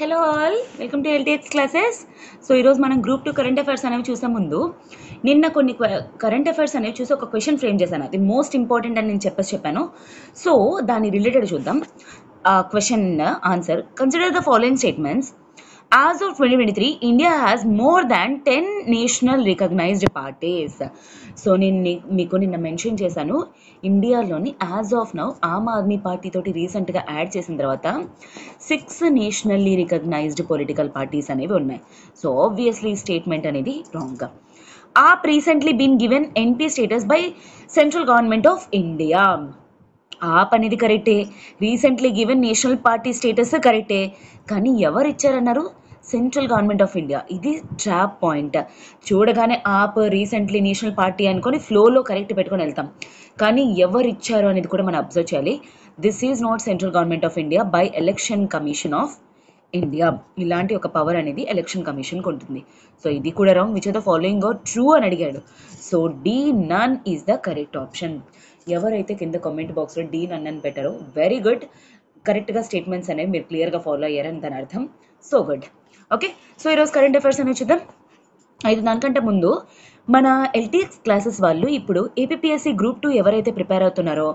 Hello all welcome to LTX classes. So ఈరోజు మనం group 2 current affairs అనేవి చూసే ముందు నిన్న కొన్ని కరెంట్ అఫైర్స్ అనేవి చూసి ఒక క్వశ్చన్ ఫ్రేమ్ చేశాను. అది మోస్ట్ ఇంపార్టెంట్ అని నేను చెప్పాను. సో దాని రిలేటెడ్ చూద్దాం. Question answer, consider the following statements. As of 2023, India has more than 10 national recognized parties. So, I mentioned in India, as of now, Aam Aadmi Party recent add 6 nationally recognized political parties. So, obviously, statement is wrong. AAP recently been given NP status by Central Government of India. AAP అనేది కరెక్టే, recently given national party status కరెక్టే, కానీ ఎవరు ఇచ్చారన్నారు? Central government of India. ఇది trap point. చూడగానే AAP recently national party అనుకొని ఫ్లోలో కరెక్ట్ పెట్టుకొని వెళ్తాం, కానీ ఎవరు ఇచ్చారు అనేది కూడా మనం అబ్జర్వ్ చేయాలి. This is not central government of India by election commission of India. ఇలాంటి ఒక పవర్ అనేది ఎలక్షన్ కమిషన్కి ఉంటుంది. సో ఇది కూడా wrong. Which are the following are true అని అడిగాడు. So D none is the correct option. ఎవరైతే కింద కామెంట్ బాక్స్లో డి నన్ అని పెట్టారో వెరీ గుడ్, కరెక్ట్గా స్టేట్మెంట్స్ అనేవి మీరు క్లియర్గా ఫాలో అయ్యారని దాని అర్థం. So good, okay. సో ఈరోజు కరెంట్ అఫైర్స్ అనేవి చూద్దాం. అయితే దానికంటే ముందు మన ఎల్టీఎక్స్ క్లాసెస్ వాళ్ళు ఇప్పుడు ఏపీఎస్సీ గ్రూప్ 2 ఎవరైతే ప్రిపేర్ అవుతున్నారో,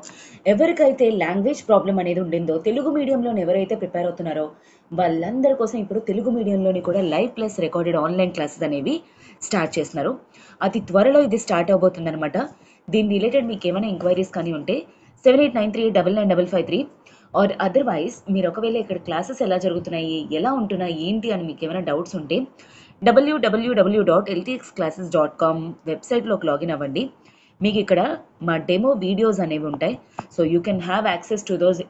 ఎవరికైతే లాంగ్వేజ్ ప్రాబ్లం అనేది ఉండిందో, తెలుగు మీడియంలో ఎవరైతే ప్రిపేర్ అవుతున్నారో వాళ్ళందరి కోసం ఇప్పుడు తెలుగు మీడియంలోని కూడా live plus recorded online classes అనేవి స్టార్ట్ చేస్తున్నారు. అతి త్వరలో ఇది స్టార్ట్ అవబోతుంది అనమాట. దీని రిలేటెడ్ మీకు ఏమైనా ఎంక్వైరీస్ కానీ ఉంటే 7893999953 ఆర్ అదర్వైజ్ మీరు ఒకవేళ ఇక్కడ క్లాసెస్ ఎలా జరుగుతున్నాయి, ఎలా ఉంటున్నాయి, ఏంటి అని మీకు ఏమైనా డౌట్స్ ఉంటే www.ltxclasses.com వెబ్సైట్లోకి లాగిన్ అవ్వండి. మీకు ఇక్కడ మా డెమో వీడియోస్ అనేవి ఉంటాయి. So you can have access to those.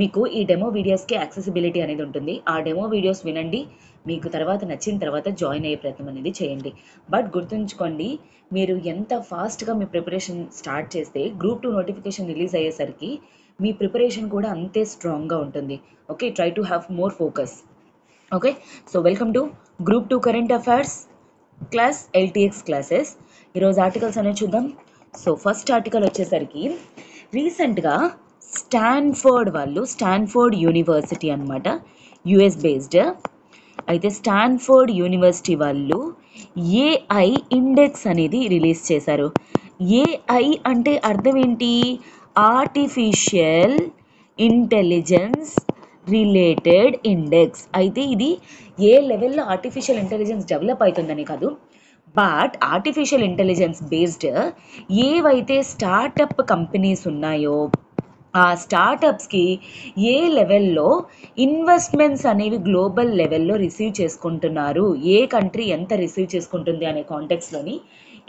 మీకు ఈ డెమో వీడియోస్కి యాక్సెసిబిలిటీ అనేది ఉంటుంది. ఆ డెమో వీడియోస్ వినండి, మీకు తర్వాత నచ్చిన తర్వాత జాయిన్ అయ్యే ప్రయత్నం అనేది చేయండి. బట్ గుర్తుంచుకోండి, మీరు ఎంత ఫాస్ట్గా మీ ప్రిపరేషన్ స్టార్ట్ చేస్తే గ్రూప్ 2 నోటిఫికేషన్ రిలీజ్ అయ్యేసరికి మీ ప్రిపరేషన్ కూడా అంతే స్ట్రాంగ్గా ఉంటుంది. Okay, try to have more focus. Okay, so welcome to group 2 current affairs class LTX classes. ఈరోజు ఆర్టికల్స్ అనేవి చూద్దాం. సో ఫస్ట్ ఆర్టికల్ వచ్చేసరికి రీసెంట్గా స్టాన్ఫర్డ్ వాళ్ళు, స్టాన్ఫర్డ్ యూనివర్సిటీ అనమాట, యుఎస్ బేస్డ్. అయితే స్టాన్ఫర్డ్ యూనివర్సిటీ వాళ్ళు ఏఐ ఇండెక్స్ అనేది రిలీజ్ చేశారు. ఏఐ అంటే అర్థం ఏంటి? Artificial intelligence related index. అయితే ఇది ఏ లెవెల్లో ఆర్టిఫిషియల్ ఇంటెలిజెన్స్ డెవలప్ అవుతుందని కాదు, బట్ ఆర్టిఫిషియల్ ఇంటెలిజెన్స్ బేస్డ్ ఏవైతే స్టార్టప్ కంపెనీస్ ఉన్నాయో ఆ స్టార్టప్స్కి ఏ లెవెల్లో ఇన్వెస్ట్మెంట్స్ అనేవి గ్లోబల్ లెవెల్లో రిసీవ్ చేసుకుంటున్నారు, ఏ కంట్రీ ఎంత రిసీవ్ చేసుకుంటుంది అనే కాంటెక్స్లోని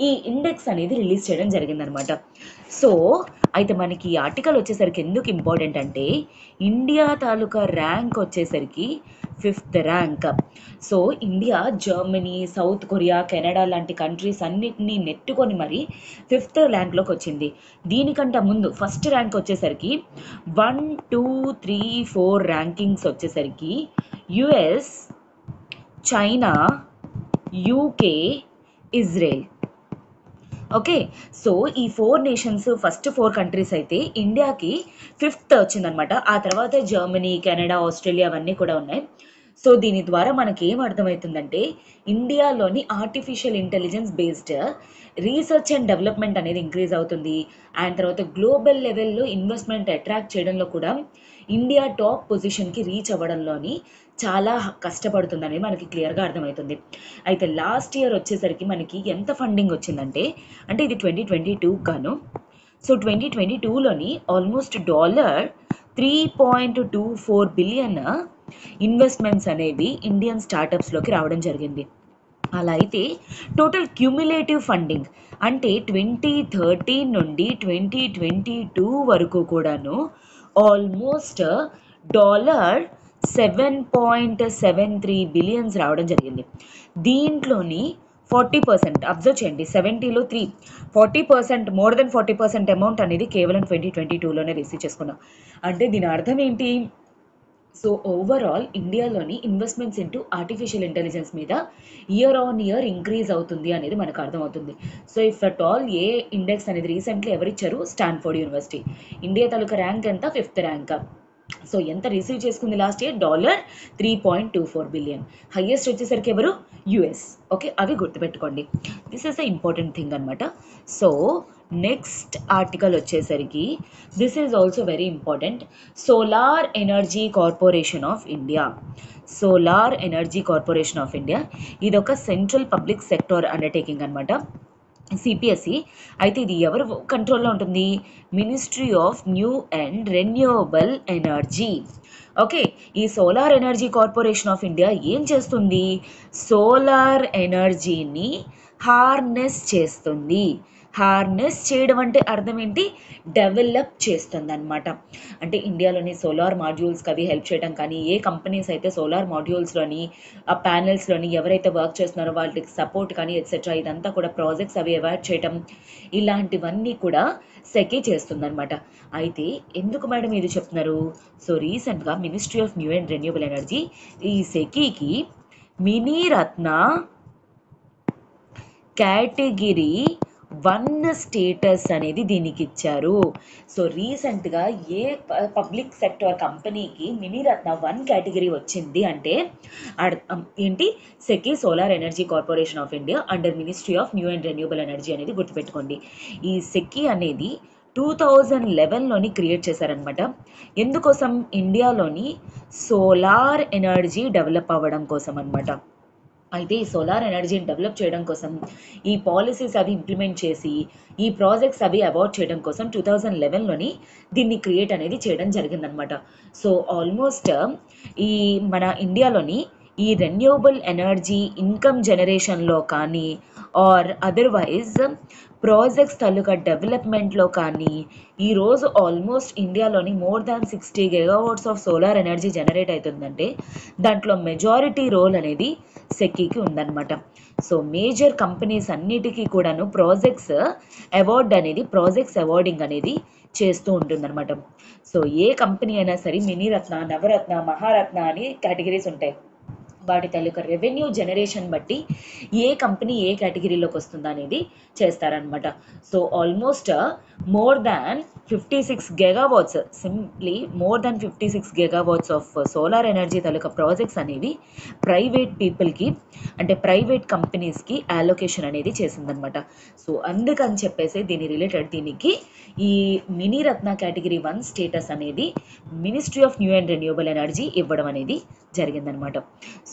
ఈ ఇండెక్స్ అనేది రిలీజ్ చేయడం జరిగిందనమాట. సో అయితే మనకి ఈ ఆర్టికల్ వచ్చేసరికి ఎందుకు ఇంపార్టెంట్ అంటే ఇండియా తాలూకా ర్యాంక్ వచ్చేసరికి 5th rank. So India Germany, South Korea, Canada లాంటి కంట్రీస్ అన్నిటినీ నెట్టుకొని మరి 5th ర్యాంక్లోకి వచ్చింది. దీనికంటే ముందు ఫస్ట్ ర్యాంక్ వచ్చేసరికి 1 2 3 4 ర్యాంకింగ్స్ వచ్చేసరికి US, China, UK, Israel. Okay, so ఈ 4 నేషన్స్, ఫస్ట్ 4 కంట్రీస్ అయితే ఇండియాకి 5th వచ్చిందనమాట. ఆ తర్వాత జర్మనీ, కెనడా, ఆస్ట్రేలియా అవన్నీ కూడా ఉన్నాయి. సో దీని ద్వారా మనకి ఏం అర్థమవుతుందంటే ఇండియాలోని artificial intelligence based research and development అనేది ఇంక్రీజ్ అవుతుంది. అండ్ తర్వాత గ్లోబల్ లెవెల్లో ఇన్వెస్ట్మెంట్ అట్రాక్ట్ చేయడంలో కూడా ఇండియా టాప్ పొజిషన్కి రీచ్ అవ్వడంలోని చాలా కష్టపడుతుంది అనేది మనకి క్లియర్గా అర్థమవుతుంది. అయితే లాస్ట్ ఇయర్ వచ్చేసరికి మనకి ఎంత ఫండింగ్ వచ్చిందంటే, అంటే ఇది 2022 గాను. సో 2022లోని ఆల్మోస్ట్ $3.24 బిలియన్ ఇన్వెస్ట్మెంట్స్ అనేవి ఇండియన్ స్టార్టప్స్లోకి రావడం జరిగింది. అలా అయితే టోటల్ క్యూములేటివ్ ఫండింగ్ అంటే 2013 నుండి 2022 వరకు కూడాను ఆల్మోస్ట్ $7.73 బిలియన్స్ రావడం జరిగింది. దీంట్లోని 40% అబ్జర్వ్ చేయండి, 70లో 3, 40%, more than 40% అమౌంట్ అనేది కేవలం 2022లోనే రిసీవ్ చేసుకున్నాం. అంటే దీని అర్థం ఏంటి? సో ఓవరాల్ ఇండియాలోని ఇన్వెస్ట్మెంట్స్ ఇంటూ ఆర్టిఫిషియల్ ఇంటెలిజెన్స్ మీద ఇయర్ ఆన్ ఇయర్ ఇంక్రీజ్ అవుతుంది అనేది మనకు అర్థమవుతుంది. So if at all A index అనేది రీసెంట్లీ ఎవరిచ్చారు? Stanford university. ఇండియా తాలూకా ర్యాంక్ ఎంత? 5th rank. సో ఎంత రిసీవ్ చేసుకుంది లాస్ట్ ఇయర్ $3.24 బిలియన్. హైయెస్ట్ వచ్చేసరికి ఎవరు? యుఎస్. ఓకే, అవి గుర్తుపెట్టుకోండి. This is the important thing అనమాట. సో నెక్స్ట్ ఆర్టికల్ వచ్చేసరికి this is also very important. Solar energy corporation of India. Solar energy corporation of India ఇది ఒక సెంట్రల్ పబ్లిక్ సెక్టార్ అండర్టేకింగ్ అనమాట, CPSC. అయితే ఇది ఎవరు కంట్రోల్లో ఉంటుంది? Ministry of new and renewable energy. Okay, ఈ solar energy corporation of India ఏం చేస్తుంది? సోలార్ ఎనర్జీని హార్నెస్ చేస్తుంది. హార్నెస్ చేయడం అంటే అర్థం ఏంటి? డెవలప్ చేస్తుంది అనమాట. అంటే ఇండియాలోని సోలార్ మాడ్యూల్స్కి అవి హెల్ప్ చేయడం కానీ, ఏ కంపెనీస్ అయితే సోలార్ మాడ్యూల్స్లోని ఆ ప్యానెల్స్లోని ఎవరైతే వర్క్ చేస్తున్నారో వాళ్ళకి సపోర్ట్ కానీ ఎట్సెట్రా, ఇదంతా కూడా ప్రాజెక్ట్స్ అవి అవాయిడ్ చేయడం, ఇలాంటివన్నీ కూడా సెకీ చేస్తుంది అనమాట. అయితే ఎందుకు మేడం ఇది చెప్తున్నారు? సో రీసెంట్గా ministry of new and renewable energy ఈ సెకీకి మినీ రత్న కేటగిరీ 1 స్టేటస్ అనేది దీనికి ఇచ్చారు. సో రీసెంట్గా ఏ పబ్లిక్ సెక్టార్ కంపెనీకి మినీరత్న 1 కేటగిరీ వచ్చింది అంటే ఏంటి? SECI solar energy corporation of India under ministry of new and renewable energy అనేది గుర్తుపెట్టుకోండి. ఈ సెకీ అనేది 2011లోని క్రియేట్ చేశారనమాట. ఎందుకోసం? ఇండియాలోని సోలార్ ఎనర్జీ డెవలప్ అవ్వడం కోసం అనమాట. అయితే ఈ సోలార్ ఎనర్జీని డెవలప్ చేయడం కోసం, ఈ పాలసీస్ అవి ఇంప్లిమెంట్ చేసి, ఈ ప్రాజెక్ట్స్ అవి అవార్డ్ చేయడం కోసం 2011లోని దీన్ని క్రియేట్ అనేది చేయడం జరిగిందనమాట. సో ఆల్మోస్ట్ ఈ మన ఇండియాలోని ఈ రెన్యూవబుల్ ఎనర్జీ ఇన్కమ్ జనరేషన్లో కానీ ఆర్ అదర్వైజ్ ప్రాజెక్ట్స్ తాలూకా డెవలప్మెంట్లో కానీ, ఈరోజు ఆల్మోస్ట్ ఇండియాలోని more than 60 GW of solar energy generate అవుతుందంటే దాంట్లో మెజారిటీ రోల్ అనేది సెకీకి ఉందన్నమాట. సో మేజర్ కంపెనీస్ అన్నిటికీ కూడాను ప్రాజెక్ట్స్ అవార్డ్ అనేది, ప్రాజెక్ట్స్ అవార్డింగ్ అనేది చేస్తూ ఉంటుందన్నమాట. సో ఏ కంపెనీ అయినా సరే మినీరత్న, నవరత్న, మహారత్న అని కేటగిరీస్ ఉంటాయి. వాటి తాలూకా రెవెన్యూ జనరేషన్ బట్టి ఏ కంపెనీ ఏ కేటగిరీలోకి వస్తుందా అనేది చేస్తారనమాట. So almost more than 56 GW, simply more than 56 GW of solar energy తాలూకా ప్రాజెక్ట్స్ అనేవి ప్రైవేట్ పీపుల్కి, అంటే ప్రైవేట్ కంపెనీస్కి అలోకేషన్ అనేది చేసిందనమాట. సో అందుకని చెప్పేసి దీని రిలేటెడ్ దీనికి ఈ మినీరత్న కేటగిరీ 1 స్టేటస్ అనేది ministry of new and renewable energy ఇవ్వడం అనేది జరిగిందనమాట.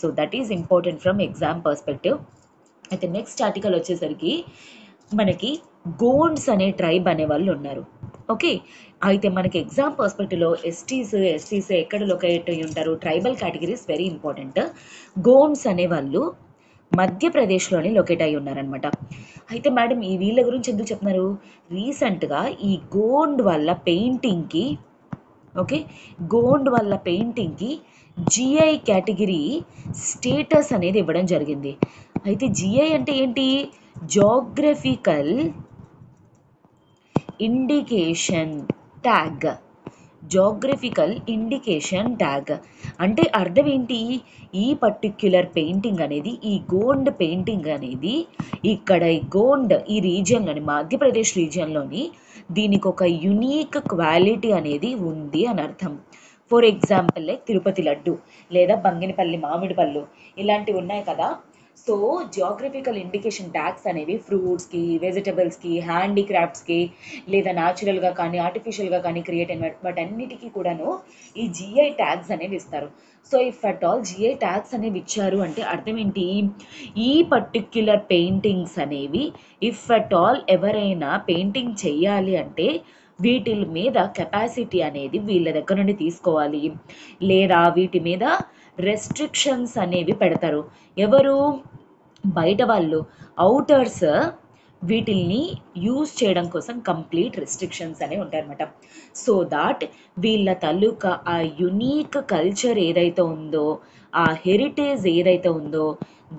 So that is important from exam perspective. అయితే నెక్స్ట్ ఆర్టికల్ వచ్చేసరికి మనకి గోండ్స్ అనే ట్రైబ్ అనేవాళ్ళు ఉన్నారు. ఓకే, అయితే మనకి ఎగ్జామ్ పర్స్పెక్టివ్లో ఎస్టీస్ ఎక్కడ లొకేట్ అయ్యి ఉంటారు? Tribal categories very important. Gonds అనేవాళ్ళు మధ్యప్రదేశ్లోనే లొకేట్ అయి ఉన్నారనమాట. అయితే మేడం ఈ వీళ్ళ గురించి ఎందుకు చెప్తున్నారు? రీసెంట్గా ఈ గోండ్ వాళ్ళ పెయింటింగ్కి, ఓకే, గోండ్ వాళ్ళ పెయింటింగ్కి జిఐ కేటగిరీ స్టేటస్ అనేది ఇవ్వడం జరిగింది. అయితే జిఐ అంటే ఏంటి? Geographical indication tag. Geographical indication tag అంటే అర్థం ఏంటి? ఈ పర్టిక్యులర్ పెయింటింగ్ అనేది, ఈ గోండ్ పెయింటింగ్ అనేది ఇక్కడ ఈ గోండ్ ఈ రీజియన్లోని మధ్యప్రదేశ్ రీజియన్లోని దీనికి ఒక యునీక్ క్వాలిటీ అనేది ఉంది అని అర్థం. For example like Tirupati laddu లేదా బంగినపల్లి మామిడి పళ్ళు ఇలాంటివి ఉన్నాయి కదా. సో జాగ్రఫికల్ ఇండికేషన్ ట్యాగ్స్ అనేవి ఫ్రూట్స్కి, వెజిటబుల్స్కి, హ్యాండీక్రాఫ్ట్స్కి లేదా న్యాచురల్గా కానీ ఆర్టిఫిషియల్గా కానీ క్రియేట్ అయిన వాటన్నిటికీ కూడాను ఈ జిఐ ట్యాగ్స్ అనేవి ఇస్తారు. So if at all GI tags అనేవి ఇచ్చారు అంటే అర్థం ఏంటి? ఈ పర్టిక్యులర్ పెయింటింగ్స్ అనేవి ఇఫ్ అట్ ఆల్ ఎవరైనా పెయింటింగ్ చేయాలి అంటే వీటి మీద కెపాసిటీ అనేది వీళ్ళ దగ్గర నుండి తీసుకోవాలి, లేదా వీటి మీద రెస్ట్రిక్షన్స్ అనేవి పెడతారు. ఎవరు? బయట వాళ్ళు, అవుటర్స్ వీటిల్ని యూజ్ చేయడం కోసం కంప్లీట్ రెస్ట్రిక్షన్స్ అనేవి ఉంటాయన్నమాట. సో దాట్ వీళ్ళ తాలూకా ఆ యునీక్ కల్చర్ ఏదైతే ఉందో, ఆ హెరిటేజ్ ఏదైతే ఉందో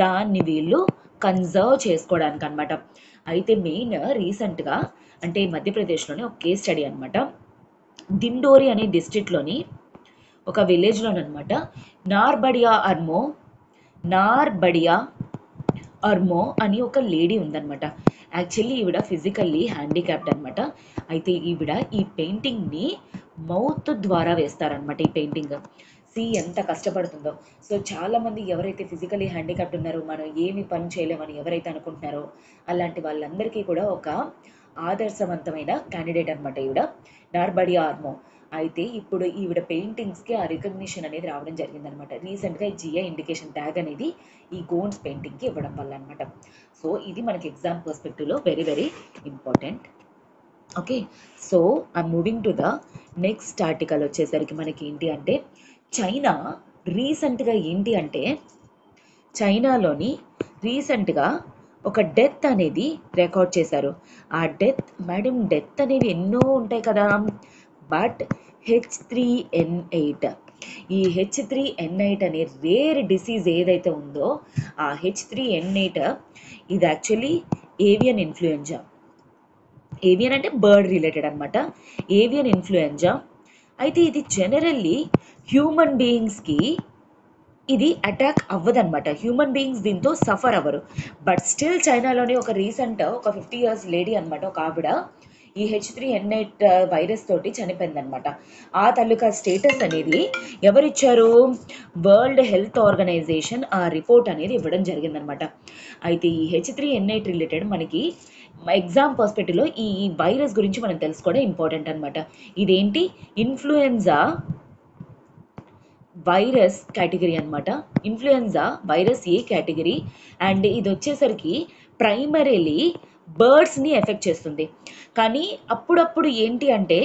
దాన్ని వీళ్ళు కన్జర్వ్ చేసుకోవడానికి అనమాట. అయితే మెయిన్ రీసెంట్గా అంటే మధ్యప్రదేశ్లోనే ఒక కేస్ స్టడీ అనమాట. దిండోరి అనే డిస్ట్రిక్ట్లోని ఒక విలేజ్లోనమాట నార్బడియా అర్మో, నార్బడియా అర్మో అని ఒక లేడీ ఉందన్నమాట. యాక్చువల్లీ ఈవిడ ఫిజికల్లీ హ్యాండిక్యాప్ట్ అనమాట. అయితే ఈవిడ ఈ పెయింటింగ్ని మౌత్ ద్వారా వేస్తారనమాట. ఈ పెయింటింగ్ సి ఎంత కష్టపడుతుందో. సో చాలామంది ఎవరైతే ఫిజికల్లీ హ్యాండిక్యాప్ట్ ఉన్నారో, మనం ఏమి పని చేయలేమని ఎవరైతే అనుకుంటున్నారో అలాంటి వాళ్ళందరికీ కూడా ఒక ఆదర్శవంతమైన క్యాండిడేట్ అనమాట ఈవిడ, నార్బడి ఆర్మో. అయితే ఇప్పుడు ఈవిడ పెయింటింగ్స్కి ఆ రికగ్నిషన్ అనేది రావడం జరిగిందనమాట. రీసెంట్గా జిఐ ఇండికేషన్ ట్యాగ్ అనేది ఈ గోండ్స్ పెయింటింగ్కి ఇవ్వడం వల్ల అనమాట. సో ఇది మనకి ఎగ్జామ్ పర్స్పెక్టివ్లో very very important. Okay, so I moving to the next article. వచ్చేసరికి మనకి ఏంటి అంటే చైనా రీసెంట్గా ఏంటి అంటే చైనాలోని రీసెంట్గా ఒక డెత్ అనేది రికార్డ్ చేశారు. ఆ డెత్ మేడం డెత్ అనేవి ఎన్నో ఉంటాయి కదా, బట్ H3N8 ఈ H3N8 అనే రేర్ డిసీజ్ ఏదైతే ఉందో ఆ H3N8 ఇది యాక్చువల్లీ ఏవియన్ ఇన్ఫ్లుయెంజా. ఏవియన్ అంటే బర్డ్ రిలేటెడ్ అనమాట, ఏవియన్ ఇన్ఫ్లుయెంజా. అయితే ఇది జనరల్లీ హ్యూమన్ బీయింగ్స్కి ఇది అటాక్ అవ్వదనమాట. హ్యూమన్ బీయింగ్స్ దీంతో సఫర్ అవ్వరు. బట్ స్టిల్ చైనాలోనే ఒక రీసెంట్ ఒక 50 years లేడీ అనమాట, ఒక ఆవిడ ఈ H3N8 వైరస్ తోటి చనిపోయిందనమాట. ఆ తాలూకా స్టేటస్ అనేది ఎవరిచ్చారు, వరల్డ్ హెల్త్ ఆర్గనైజేషన్ ఆ రిపోర్ట్ అనేది ఇవ్వడం జరిగిందనమాట. అయితే ఈ H3N8 రిలేటెడ్ మనకి ఎగ్జామ్ పర్స్పెక్టివ్లో ఈ వైరస్ గురించి మనం తెలుసుకోవడం ఇంపార్టెంట్ అనమాట. ఇదేంటి ఇన్ఫ్లుయెన్జా వైరస్ కేటగిరీ అనమాట. Influenza virus A category and ఇది వచ్చేసరికి ప్రైమరీలీ బర్డ్స్ని ఎఫెక్ట్ చేస్తుంది. కానీ అప్పుడప్పుడు ఏంటి అంటే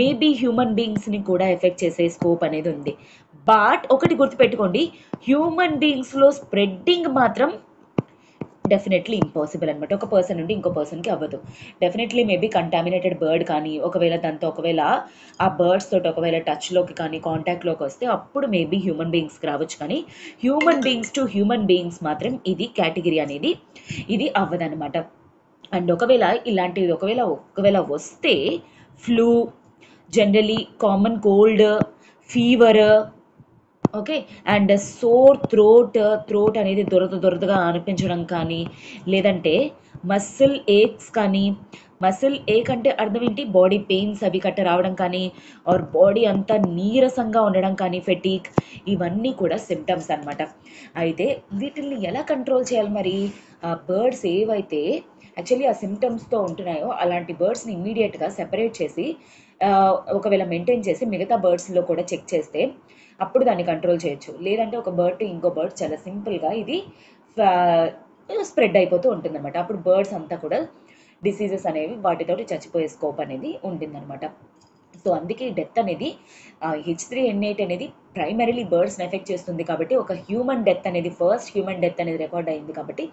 మేబీ హ్యూమన్ బీయింగ్స్ని కూడా ఎఫెక్ట్ చేసే స్కోప్ అనేది ఉంది. బట్ ఒకటి గుర్తుపెట్టుకోండి, హ్యూమన్ బీయింగ్స్లో స్ప్రెడ్డింగ్ మాత్రం డెఫినెట్లీ ఇంపాసిబుల్ అనమాట. ఒక పర్సన్ నుండి ఇంకో పర్సన్కి అవ్వదు. డెఫినెట్లీ మేబీ కంటామినేటెడ్ బర్డ్ కానీ ఒకవేళ దాంతో ఒకవేళ ఆ బర్డ్స్ తోటి ఒకవేళ టచ్లోకి కానీ కాంటాక్ట్లోకి వస్తే అప్పుడు మేబీ హ్యూమన్ బీయింగ్స్కి రావచ్చు. కానీ human beings to human beings మాత్రం ఇది కేటగిరీ అనేది ఇది అవ్వదనమాట. అండ్ ఒకవేళ ఇలాంటివి ఒకవేళ వస్తే flu, generally common cold, fever, okay, and sore throat, throat అనేది దొరదగా అనిపించడం కానీ, లేదంటే మసిల్ ఏక్స్ కానీ, మసిల్ ఏక్ అంటే అర్థం ఏంటి, బాడీ పెయిన్స్ అవి కట్ట రావడం కానీ, ఆర్ బాడీ అంతా నీరసంగా ఉండడం కానీ, ఫెటీక్, ఇవన్నీ కూడా సిమ్టమ్స్ అనమాట. అయితే వీటిని ఎలా కంట్రోల్ చేయాలి మరి? ఆ బర్డ్స్ ఏవైతే యాక్చువల్లీ ఆ సిమ్టమ్స్తో ఉంటున్నాయో అలాంటి బర్డ్స్ని ఇమ్మీడియట్గా సెపరేట్ చేసి ఒకవేళ మెయింటైన్ చేసి మిగతా బర్డ్స్లో కూడా చెక్ చేస్తే అప్పుడు దాన్ని కంట్రోల్ చేయొచ్చు. లేదంటే ఒక బర్డ్ టు ఇంకో బర్డ్ చాలా సింపుల్గా ఇది స్ప్రెడ్ అయిపోతూ ఉంటుందన్నమాట. అప్పుడు బర్డ్స్ అంతా కూడా డిసీజెస్ అనేవి వాటితోటి చచ్చిపోయే స్కోప్ అనేది ఉంటుందన్నమాట. సో అందుకే ఈ డెత్ అనేది H3N8 అనేది ప్రైమరీలీ బర్డ్స్ని ఎఫెక్ట్ చేస్తుంది కాబట్టి ఒక హ్యూమన్ డెత్ అనేది ఫస్ట్ హ్యూమన్ డెత్ అనేది రికార్డ్ అయింది కాబట్టి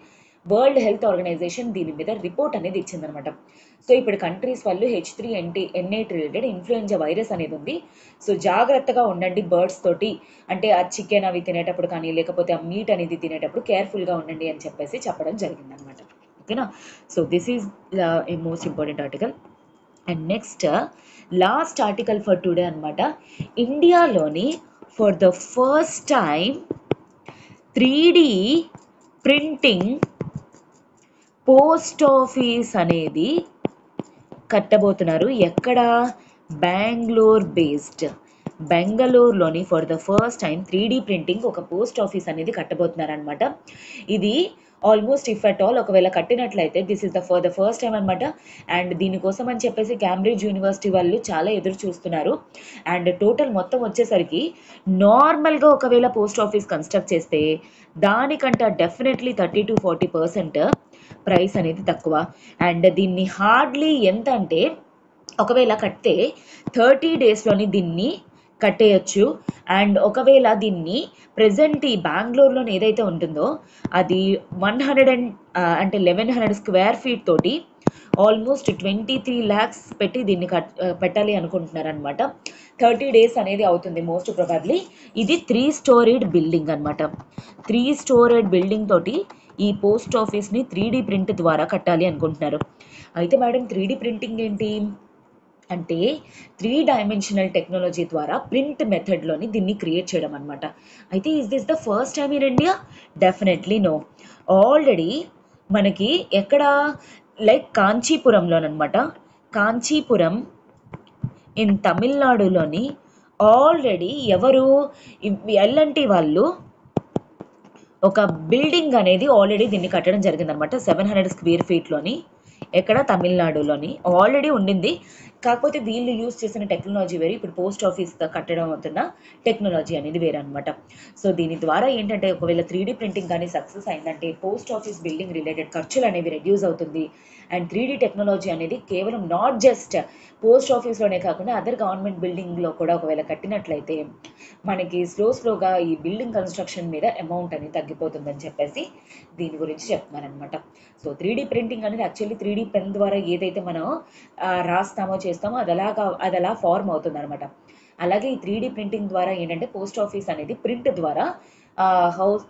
వరల్డ్ హెల్త్ ఆర్గనైజేషన్ దీని మీద రిపోర్ట్ అనేది ఇచ్చిందనమాట. సో ఇప్పుడు కంట్రీస్ వాళ్ళు H3N8 రిలేటెడ్ ఇన్ఫ్లుయెంజా వైరస్ అనేది ఉంది. సో జాగ్రత్తగా ఉండండి బర్డ్స్ తోటి, అంటే ఆ చికెన్ అవి తినేటప్పుడు కానీ లేకపోతే ఆ మీట్ అనేది తినేటప్పుడు కేర్ఫుల్గా ఉండండి అని చెప్పేసి చెప్పడం జరిగిందనమాట. ఓకేనా, so this is a most important article. And next last article for today అనమాట. ఇండియాలోని for the first time 3D printing post office అనేది కట్టబోతున్నారు. ఎక్కడ, బెంగళూరు బేస్డ్, బెంగళూరులోని for the first time 3D printing ఒక పోస్ట్ ఆఫీస్ అనేది కట్టబోతున్నారు అనమాట. ఇది ఆల్మోస్ట్ ఇఫ్ అట్ ఆల్ ఒకవేళ కట్టినట్లయితే this is the for the first time అనమాట. అండ్ దీనికోసం అని చెప్పేసి కేంబ్రిడ్జ్ యూనివర్సిటీ వాళ్ళు చాలా ఎదురు చూస్తున్నారు. అండ్ టోటల్ మొత్తం వచ్చేసరికి నార్మల్గా ఒకవేళ పోస్ట్ ఆఫీస్ కన్స్ట్రక్ట్ చేస్తే దానికంటే డెఫినెట్లీ 30-40% ప్రైస్ అనేది తక్కువ. అండ్ దీన్ని హార్డ్లీ ఎంత అంటే ఒకవేళ కట్టితే 30 daysలోని దీన్ని కట్టేయచ్చు. అండ్ ఒకవేళ దీన్ని ప్రజెంట్ ఈ బెంగళూరులోని ఏదైతే ఉంటుందో అది 1,111 square feet తోటి ఆల్మోస్ట్ 23 lakhs పెట్టి దీన్ని పెట్టాలి అనుకుంటున్నారు అనమాట. 30 days అనేది అవుతుంది మోస్ట్ ప్రాబబ్లీ. ఇది 3-storied బిల్డింగ్ అనమాట. 3-storied బిల్డింగ్ తోటి ఈ పోస్ట్ ఆఫీస్ని 3D ప్రింట్ ద్వారా కట్టాలి అనుకుంటున్నారు. అయితే మేడం 3D ప్రింటింగ్ ఏంటి, అంటే 3 డైమెన్షనల్ టెక్నాలజీ ద్వారా ప్రింట్ మెథడ్ లోని దీన్ని క్రియేట్ చేయడం అన్నమాట. అయితే is this the first time in India? Definitely no. Already మనకి ఎక్కడ లైక్ కాంచీపురంలోనమాట, కాంచీపురం ఇన్ తమిళనాడులోని ఆల్రెడీ ఎవరు ఎల్ఎన్టీ వాళ్ళు ఒక బిల్డింగ్ అనేది ఆల్రెడీ దీన్ని కట్టడం జరిగిందనమాట. 700 స్క్వేర్ ఫీట్లోని ఎక్కడ తమిళనాడులోని ఆల్రెడీ ఉండింది. కాకపోతే వీళ్ళు యూజ్ చేసిన టెక్నాలజీ వేరే, ఇప్పుడు పోస్ట్ ఆఫీస్ కట్టడం అవుతున్న టెక్నాలజీ అనేది వేరే అనమాట. సో దీని ద్వారా ఏంటంటే ఒకవేళ 3D ప్రింటింగ్ కానీ సక్సెస్ అయిందంటే పోస్ట్ ఆఫీస్ బిల్డింగ్ రిలేటెడ్ ఖర్చులు అనేవి రెడ్యూస్ అవుతుంది. అండ్ 3D టెక్నాలజీ అనేది కేవలం నాట్ జస్ట్ పోస్ట్ ఆఫీస్లోనే కాకుండా అదర్ గవర్నమెంట్ బిల్డింగ్లో కూడా ఒకవేళ కట్టినట్లయితే మనకి స్లోగా ఈ బిల్డింగ్ కన్స్ట్రక్షన్ మీద అమౌంట్ అనేది తగ్గిపోతుందని చెప్పేసి దీని గురించి చెప్తున్నారనమాట. సో 3D ప్రింటింగ్ అనేది యాక్చువల్లీ 3D పెన్ ద్వారా ఏదైతే మనం రాస్తామో చేస్తామో అది అలా ఫార్మ్ అవుతుంది అనమాట. అలాగే ఈ 3D ప్రింటింగ్ ద్వారా ఏంటంటే పోస్ట్ ఆఫీస్ అనేది ప్రింట్ ద్వారా హౌస్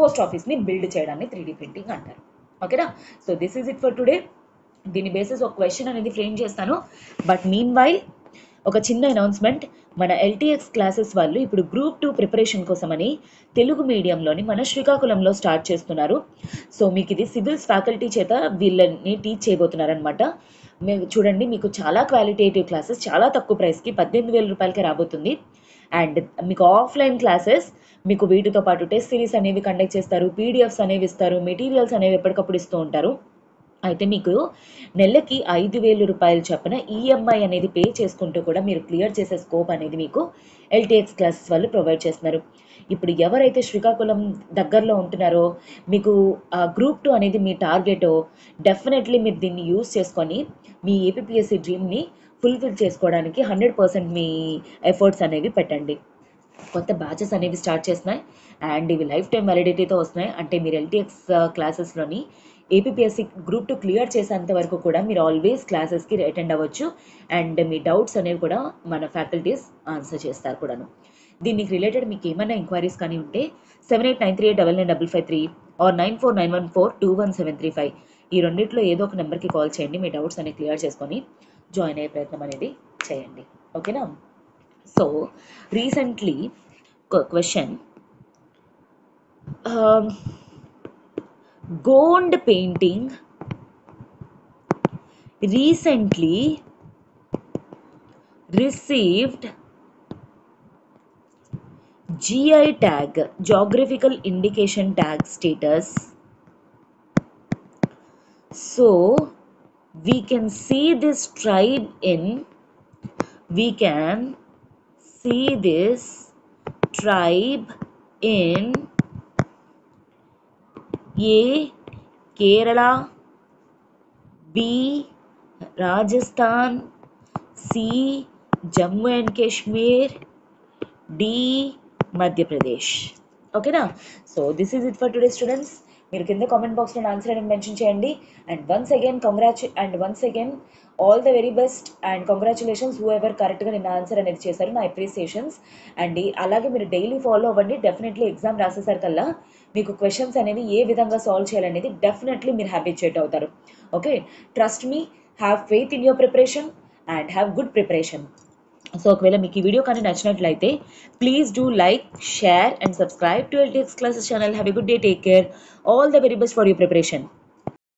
పోస్ట్ ఆఫీస్ని బిల్డ్ చేయడాన్ని 3D ప్రింటింగ్ అంటారు. ఓకేనా? So this is it for today. దీని బేసిస్ ఒక క్వశ్చన్ అనేది ఫ్రేమ్ చేస్తాను. బట్ మీన్ వైల్ ఒక చిన్న అనౌన్స్మెంట్, మన LTX క్లాసెస్ వాళ్ళు ఇప్పుడు గ్రూప్ 2 ప్రిపరేషన్ కోసమని తెలుగు మీడియంలోని మన శ్రీకాకుళంలో స్టార్ట్ చేస్తున్నారు. సో మీకు ఇది సివిల్స్ ఫ్యాకల్టీ చేత వీళ్ళని టీచ్ చేయబోతున్నారనమాట. మీరు చూడండి, మీకు చాలా క్వాలిటేటివ్ క్లాసెస్ చాలా తక్కువ ప్రైస్కి 18,000 రూపాయలకే రాబోతుంది. అండ్ మీకు ఆఫ్లైన్ క్లాసెస్, మీకు వీటితో పాటు టెస్ట్ సిరీస్ అనేవి కండక్ట్ చేస్తారు, PDFs అనేవి ఇస్తారు, మెటీరియల్స్ అనేవి ఎప్పటికప్పుడు ఇస్తూ ఉంటారు. అయితే మీకు నెలకి 5,000 రూపాయలు చొప్పున EMI అనేది పే చేసుకుంటూ కూడా మీరు క్లియర్ చేసే స్కోప్ అనేది మీకు LTX క్లాసెస్ వాళ్ళు ప్రొవైడ్ చేస్తున్నారు. ఇప్పుడు ఎవరైతే శ్రీకాకుళం దగ్గరలో ఉంటున్నారో మీకు గ్రూప్ 2 అనేది మీ టార్గెటో, డెఫినెట్లీ మీరు దీన్ని యూజ్ చేసుకొని మీ APPSC డ్రీమ్ని ఫుల్ఫిల్ చేసుకోవడానికి 100% మీ ఎఫర్ట్స్ అనేవి పెట్టండి. కొత్త బ్యాచెస్ అనేవి స్టార్ట్ చేస్తున్నాయి అండ్ ఇవి లైఫ్ టైం వ్యాలిడిటీతో వస్తున్నాయి. అంటే మీరు LTX క్లాసెస్లోని APPSC గ్రూప్ 2 క్లియర్ చేసేంత వరకు కూడా మీరు ఆల్వేస్ క్లాసెస్కి అటెండ్ అవ్వచ్చు అండ్ మీ డౌట్స్ అనేవి కూడా మన ఫ్యాకల్టీస్ ఆన్సర్ చేస్తారు కూడాను. దీనికి రిలేటెడ్ మీకు ఏమైనా ఎంక్వైరీస్ కానీ ఉంటే 7893899553 ఆర్ 9491421735 ఈ రెండిట్లో ఏదో ఒక నెంబర్కి కాల్ చేయండి. మీ డౌట్స్ అనేవి క్లియర్ చేసుకొని జాయిన్ అయ్యే ప్రయత్నం అనేది చేయండి. ఓకేనా? So recently question, Gond painting recently received GI tag, geographical indication tag status. So we can see this tribe in A. Kerala, B. Rajasthan, C. Jammu and Kashmir, D. Madhya Pradesh. Okay na? So this is it for today, students. మీరు కింద comment బాక్స్లో answer అనేది mention చేయండి. And once again all the very best and congratulations whoever కరెక్ట్గా నేను answer అనేది చేశారు, నా అప్రిసియేషన్స్. అండ్ అలాగే మీరు డైలీ ఫాలో అవ్వండి. డెఫినెట్లీ ఎగ్జామ్ రాసేసరికల్లా మీకు క్వశ్చన్స్ అనేవి ఏ విధంగా సాల్వ్ చేయాలనేది డెఫినెట్లీ మీరు హ్యాబిచ్యుయేట్ అవుతారు. Okay, trust me, have faith in your preparation and have good preparation. So ఒకవేళ మీకు ఈ వీడియో కానీ నచ్చినట్లయితే please do like, share and subscribe to LTX Classes channel. Have a good day. Take care. All the very best for your preparation.